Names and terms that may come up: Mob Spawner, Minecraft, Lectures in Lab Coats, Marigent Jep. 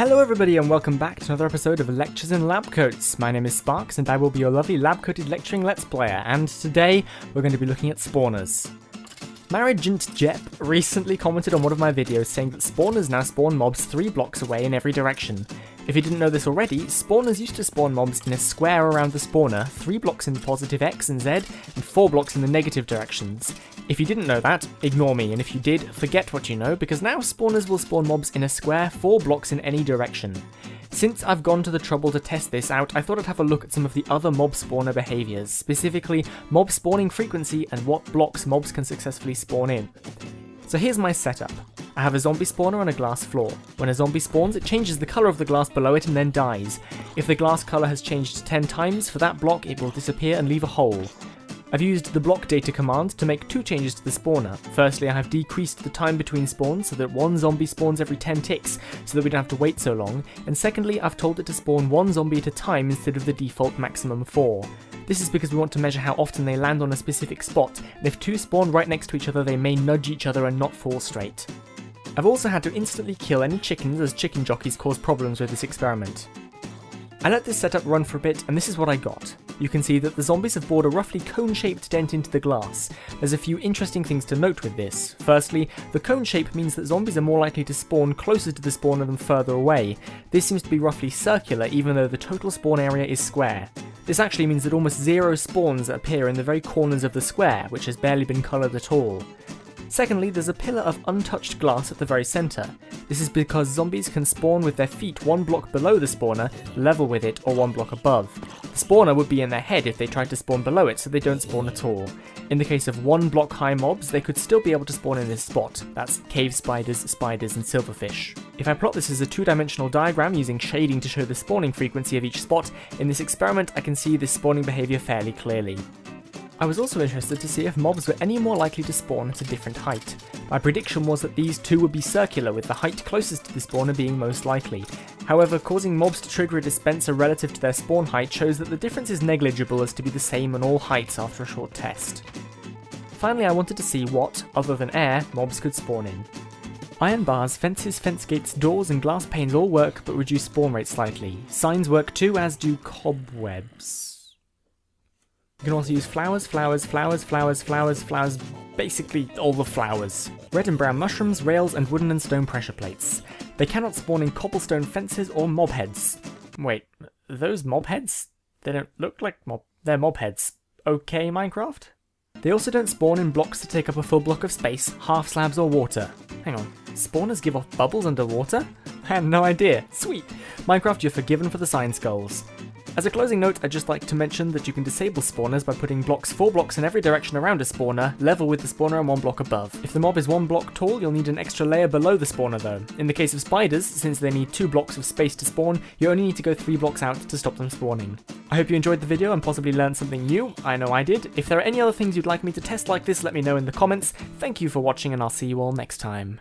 Hello everybody and welcome back to another episode of Lectures in Lab Coats. My name is Sparks and I will be your lovely lab-coated lecturing let's player, and today we're going to be looking at spawners. Marigent Jep recently commented on one of my videos saying that spawners now spawn mobs 3 blocks away in every direction. If you didn't know this already, spawners used to spawn mobs in a square around the spawner, 3 blocks in the positive X and Z, and 4 blocks in the negative directions. If you didn't know that, ignore me, and if you did, forget what you know, because now spawners will spawn mobs in a square 4 blocks in any direction. Since I've gone to the trouble to test this out, I thought I'd have a look at some of the other mob spawner behaviours, specifically mob spawning frequency and what blocks mobs can successfully spawn in. So here's my setup. I have a zombie spawner on a glass floor. When a zombie spawns, it changes the colour of the glass below it and then dies. If the glass colour has changed 10 times, for that block it will disappear and leave a hole. I've used the block data command to make 2 changes to the spawner. Firstly, I have decreased the time between spawns so that 1 zombie spawns every 10 ticks, so that we don't have to wait so long, and secondly, I've told it to spawn 1 zombie at a time instead of the default maximum 4. This is because we want to measure how often they land on a specific spot, and if 2 spawn right next to each other they may nudge each other and not fall straight. I've also had to instantly kill any chickens, as chicken jockeys cause problems with this experiment. I let this setup run for a bit, and this is what I got. You can see that the zombies have bored a roughly cone-shaped dent into the glass. There's a few interesting things to note with this. Firstly, the cone shape means that zombies are more likely to spawn closer to the spawner than further away. This seems to be roughly circular, even though the total spawn area is square. This actually means that almost 0 spawns appear in the very corners of the square, which has barely been coloured at all. Secondly, there's a pillar of untouched glass at the very centre. This is because zombies can spawn with their feet 1 block below the spawner, level with it, or 1 block above. The spawner would be in their head if they tried to spawn below it, so they don't spawn at all. In the case of 1 block high mobs, they could still be able to spawn in this spot. That's cave spiders, spiders, and silverfish. If I plot this as a 2-dimensional diagram using shading to show the spawning frequency of each spot, in this experiment I can see this spawning behaviour fairly clearly. I was also interested to see if mobs were any more likely to spawn at a different height. My prediction was that these two would be circular, with the height closest to the spawner being most likely. However, causing mobs to trigger a dispenser relative to their spawn height shows that the difference is negligible, as to be the same on all heights after a short test. Finally, I wanted to see what, other than air, mobs could spawn in. Iron bars, fences, fence gates, doors and glass panes all work but reduce spawn rate slightly. Signs work too, as do cobwebs. You can also use flowers, flowers, flowers, flowers, flowers, flowers, basically all the flowers. Red and brown mushrooms, rails, and wooden and stone pressure plates. They cannot spawn in cobblestone fences or mob heads. Wait, are those mob heads? They don't look like mob... they're mob heads. Okay, Minecraft? They also don't spawn in blocks that take up a full block of space, half slabs or water. Hang on, spawners give off bubbles underwater? I had no idea. Sweet! Minecraft, you're forgiven for the sign skulls. As a closing note, I'd just like to mention that you can disable spawners by putting blocks 4 blocks in every direction around a spawner, level with the spawner and 1 block above. If the mob is 1 block tall, you'll need an extra layer below the spawner though. In the case of spiders, since they need 2 blocks of space to spawn, you only need to go 3 blocks out to stop them spawning. I hope you enjoyed the video and possibly learned something new. I know I did. If there are any other things you'd like me to test like this, let me know in the comments. Thank you for watching and I'll see you all next time.